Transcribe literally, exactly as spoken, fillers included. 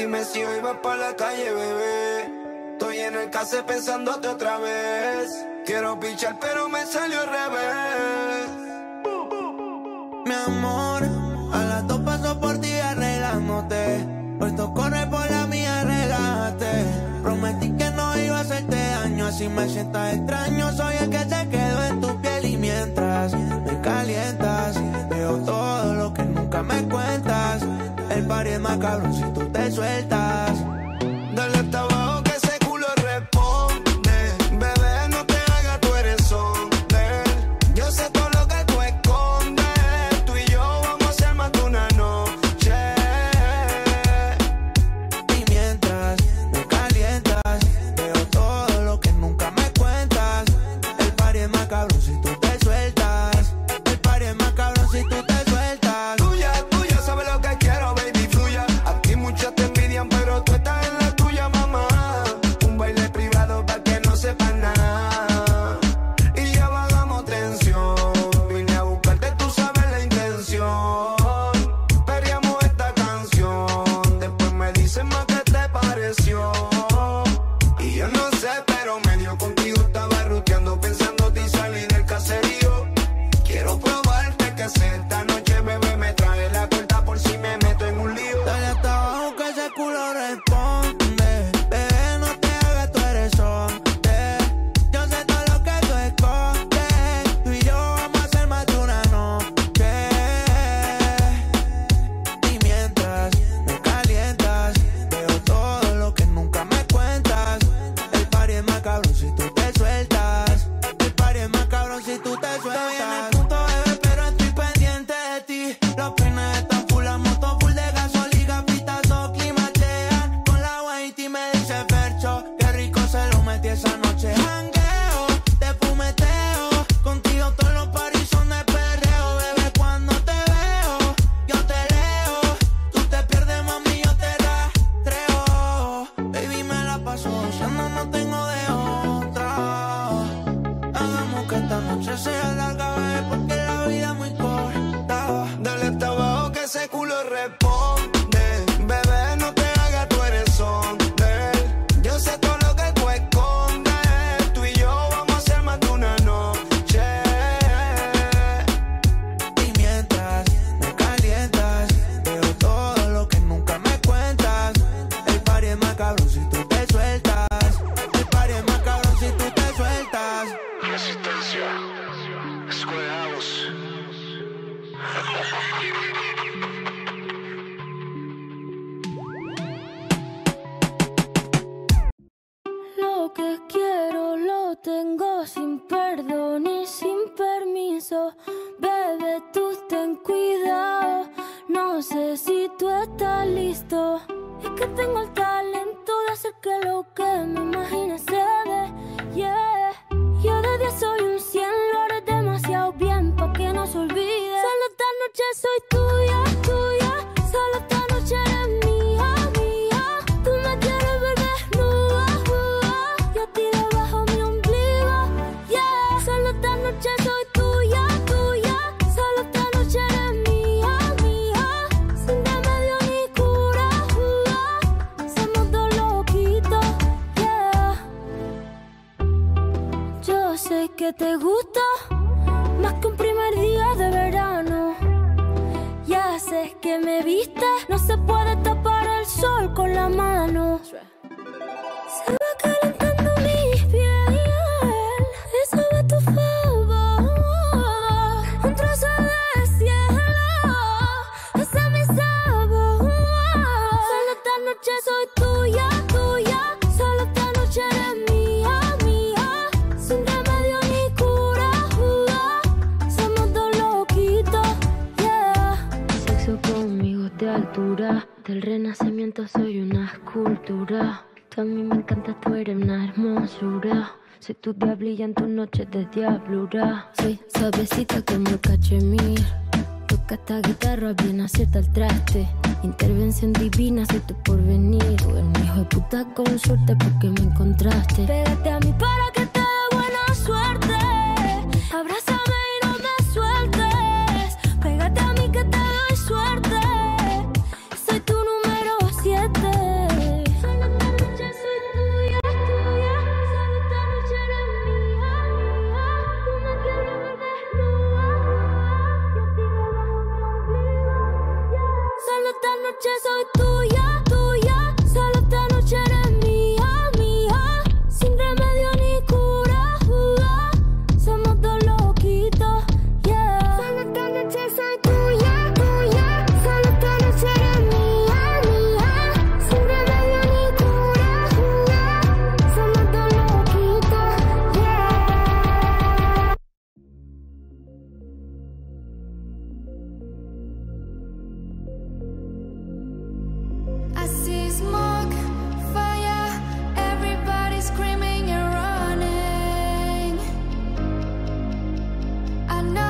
Dime si hoy vas pa' la calle, bebé. Estoy en el case pensándote otra vez. Quiero pichar, pero me salió al revés. Mi amor, a las dos paso por ti arreglándote. Puesto corre por la mía, relájate. Prometí que no iba a hacerte daño, así me sientas extraño. Soy el que te quedó en tu piel y mientras me calientas, veo todo lo que nunca me cuentas. El party es más cabrón si tú te sueltas. Dale hasta abajo que ese culo responde. Bebé, no te hagas, tú eres solter. Yo sé todo lo que tú escondes. Tú y yo vamos a hacer más de una noche. Y mientras me calientas, veo todo lo que nunca me cuentas. El party es más cabrón si tú te sueltas. El party es más cabrón si tú te sueltas. Tuya, tuya, sabes lo que quiero, baby. Pero tú estás en la tuya, mamá. Un baile privado para que no sepa nada. Y ya bajamos tensión. Vine a buscarte, tú sabes la intención. Perreamos esta canción. Después me dicen más que te pareció. Y yo no sé, pero medio contigo estaba ruteando, pensándote y salí del caserío. Quiero probarte que se esta noche, bebé, me trae la cuenta por si me meto en un lío. Dale hasta abajo que ese culo responde. Bebé, no te hagas, tú eres solter. Yo sé todo lo que tú escondes. Tú y yo vamos a hacer más de una noche. Y mientras me calientas, veo todo lo que nunca me cuentas. El party es más cabrón si tú te sueltas. El party es más cabrón si tú te sueltas. Esa noche jangueo, te fumeteo. Contigo todos los paris son de perreo. Bebé, cuando te veo, yo te leo. Tú te pierdes, mami, yo te rastreo. Baby, me la paso gozando, no tengo de otra. Hagamos que esta noche sea larga, bebé, porque la vida es muy corta. Dale hasta abajo que ese culo responde. Bebé, no te hagas, tú eres solter. Yo sé todo lo que tú escondes. Lo que quiero lo tengo sin perdón y sin permiso. Bebé, tú ten cuidado, no sé si tú estás listo. Es que tengo el talento de hacer que lo que me imagine se dé, yeah. Yo de diez soy un cien, lo haré demasiado bien pa' que no se olvide. Solo esta noche soy tuya, tuya. Solo esta noche eres mía, mía. Tú me quieres ver desnuda, uh, yo tiro bajo mi ombligo, yeah. Solo esta noche soy tuya, tuya. Solo esta noche eres mía, mía. Sin remedio ni cura, uh, somos dos loquitos, yeah. Yo sé que te gusta más que un primer día de verano. Ya sé que me viste, no se puede tapar el sol con la mano. Se va calentando mi piel, eso va a tu favor. Un trozo de cielo, ese es mi sabor. Solo esta noche soy tuya, tuya. Solo esta noche eres mía, mía. Sin remedio ni cura, somos dos loquitos, yeah. Sexo conmigo de altura, del renacimiento soy una escultura. Tú a mí me encantas, tú eres una hermosura. Soy tu diablilla en tus noches de diablura. Soy suavecita como el cachemir. Toca esta guitarra bien acierta al traste. Intervención divina, soy tu porvenir. Tú eres un hijo de puta con suerte porque me encontraste. Pégate a mí para que te dé buena suerte. Abrázame y no me sueltes. Pégate a mí que te doy suerte. Soy tu número siete. I know.